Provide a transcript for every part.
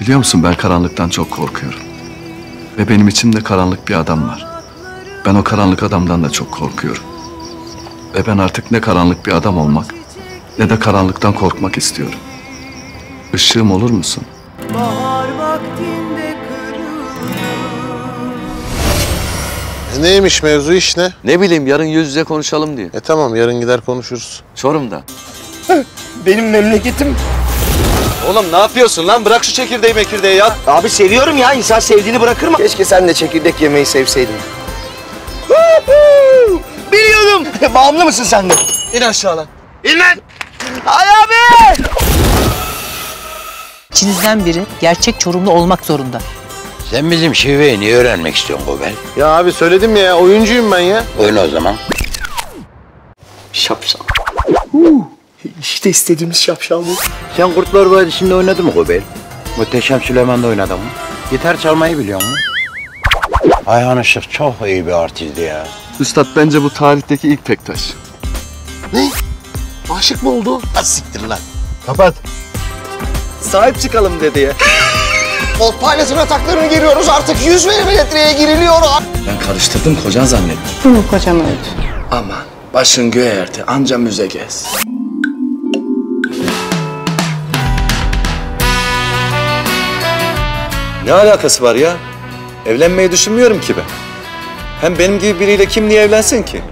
Biliyor musun, ben karanlıktan çok korkuyorum. Ve benim içimde karanlık bir adam var. Ben o karanlık adamdan da çok korkuyorum. Ve ben artık ne karanlık bir adam olmak, ne de karanlıktan korkmak istiyorum. Işığım olur musun? Neymiş mevzu, iş ne? Ne bileyim, yarın yüz yüze konuşalım diye. Tamam, yarın gider konuşuruz. Çorum'da. Benim memleketim. Oğlum ne yapıyorsun lan? Bırak şu çekirdeği mekirdeği ya. Abi seviyorum ya, insan sevdiğini bırakır mı? Keşke sen de çekirdek yemeyi sevseydin. Biliyordum. Bağımlı mısın sen de? İn aşağı lan. İn lan! Ay abi! İçinizden biri gerçek Çorumlu olmak zorunda. Sen bizim şiveyi niye öğrenmek istiyorsun Kobel? Ya abi söyledim ya, oyuncuyum ben ya. Oyna o zaman. Şapşal. İşte istediğimiz şapşal bu. Sen Kurtlar Vadisi'nde oynadın mı Kobel? Muhteşem Süleyman'da oynadın mı? Gitar çalmayı biliyor musun? Ayhan Işık çok iyi bir artistti ya. Üstad, bence bu tarihteki ilk Pektaş. Ne? Aşık mı oldu? Az siktir lan. Kapat. Sahip çıkalım dedi ya. Oltpaylasın ataklarını giriyoruz, artık 100 milimetreye giriliyor. Ben karıştırdım, kocan zannettim. Hı, kocam öldü. Aman, başın göğe erdi, anca müze gez. Ne alakası var ya? Evlenmeyi düşünmüyorum ki ben. Hem benim gibi biriyle kim niye evlensin ki?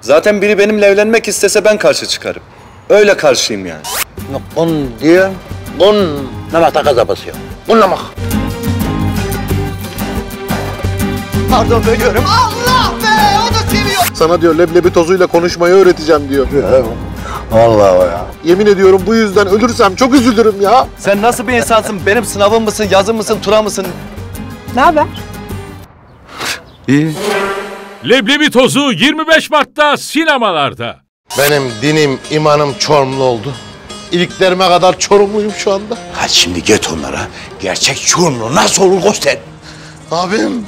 Zaten biri benimle evlenmek istese ben karşı çıkarım. Öyle karşıyım yani. On diye, on namata gaza basıyor. Bunlamak. Pardon, bölüyorum. Allah be! O da seviyor. Sana diyor, leblebi tozuyla konuşmayı öğreteceğim diyor. Vallahi ya. Yemin ediyorum, bu yüzden ölürsem çok üzülürüm ya. Sen nasıl bir insansın? Benim sınavım mısın, yazım mısın, tura mısın? Ne haber? İyi. Leblebi tozu 25 Mart'ta sinemalarda. Benim dinim, imanım Çorumlu oldu. İliklerime kadar Çorumluyum şu anda. Hadi şimdi git onlara. Gerçek Çorumlu nasıl olur göster. Abim.